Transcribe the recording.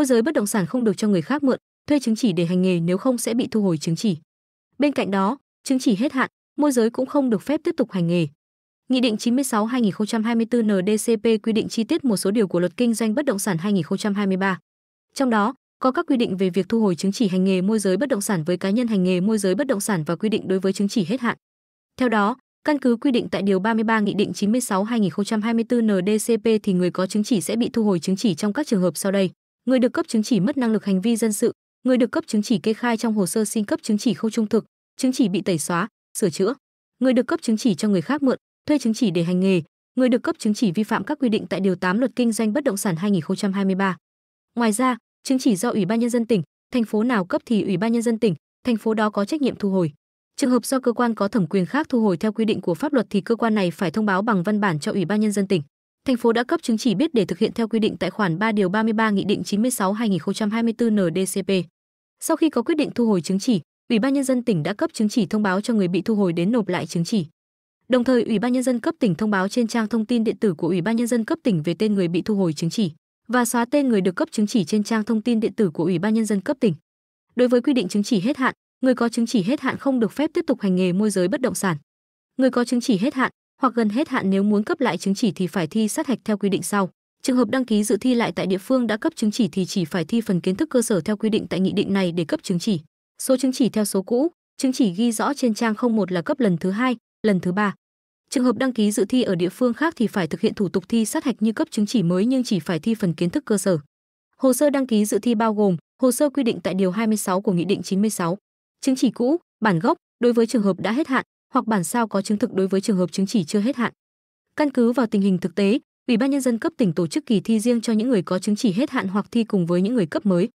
môi giới bất động sản không được cho người khác mượn, thuê chứng chỉ để hành nghề, nếu không sẽ bị thu hồi chứng chỉ. Bên cạnh đó, chứng chỉ hết hạn, môi giới cũng không được phép tiếp tục hành nghề. Nghị định 96-2024-NDCP quy định chi tiết một số điều của Luật Kinh doanh Bất Động sản 2023. Trong đó, có các quy định về việc thu hồi chứng chỉ hành nghề môi giới bất động sản với cá nhân hành nghề môi giới bất động sản và quy định đối với chứng chỉ hết hạn. Theo đó, căn cứ quy định tại Điều 33 Nghị định 96-2024-NDCP thì người có chứng chỉ sẽ bị thu hồi chứng chỉ trong các trường hợp sau đây: người được cấp chứng chỉ mất năng lực hành vi dân sự, người được cấp chứng chỉ kê khai trong hồ sơ xin cấp chứng chỉ không trung thực, chứng chỉ bị tẩy xóa, sửa chữa, người được cấp chứng chỉ cho người khác mượn, thuê chứng chỉ để hành nghề, người được cấp chứng chỉ vi phạm các quy định tại Điều 8 Luật Kinh doanh Bất Động sản 2023. Ngoài ra, chứng chỉ do Ủy ban Nhân dân tỉnh, thành phố nào cấp thì Ủy ban Nhân dân tỉnh, thành phố đó có trách nhiệm thu hồi. Trường hợp do cơ quan có thẩm quyền khác thu hồi theo quy định của pháp luật thì cơ quan này phải thông báo bằng văn bản cho Ủy ban Nhân dân tỉnh, thành phố đã cấp chứng chỉ biết để thực hiện theo quy định tại khoản 3 Điều 33 Nghị định 96-2024-NDCP. Sau khi có quyết định thu hồi chứng chỉ, Ủy ban Nhân dân tỉnh đã cấp chứng chỉ thông báo cho người bị thu hồi đến nộp lại chứng chỉ. Đồng thời, Ủy ban Nhân dân cấp tỉnh thông báo trên trang thông tin điện tử của Ủy ban Nhân dân cấp tỉnh về tên người bị thu hồi chứng chỉ và xóa tên người được cấp chứng chỉ trên trang thông tin điện tử của Ủy ban Nhân dân cấp tỉnh. Đối với quy định chứng chỉ hết hạn, người có chứng chỉ hết hạn không được phép tiếp tục hành nghề môi giới bất động sản. Người có chứng chỉ hết hạn hoặc gần hết hạn nếu muốn cấp lại chứng chỉ thì phải thi sát hạch theo quy định sau. Trường hợp đăng ký dự thi lại tại địa phương đã cấp chứng chỉ thì chỉ phải thi phần kiến thức cơ sở theo quy định tại nghị định này để cấp chứng chỉ. Số chứng chỉ theo số cũ, chứng chỉ ghi rõ trên trang 01 là cấp lần thứ 2, lần thứ 3. Trường hợp đăng ký dự thi ở địa phương khác thì phải thực hiện thủ tục thi sát hạch như cấp chứng chỉ mới nhưng chỉ phải thi phần kiến thức cơ sở. Hồ sơ đăng ký dự thi bao gồm hồ sơ quy định tại Điều 26 của Nghị định 96, chứng chỉ cũ, bản gốc đối với trường hợp đã hết hạn hoặc bản sao có chứng thực đối với trường hợp chứng chỉ chưa hết hạn. Căn cứ vào tình hình thực tế, Ủy ban Nhân dân cấp tỉnh tổ chức kỳ thi riêng cho những người có chứng chỉ hết hạn hoặc thi cùng với những người cấp mới.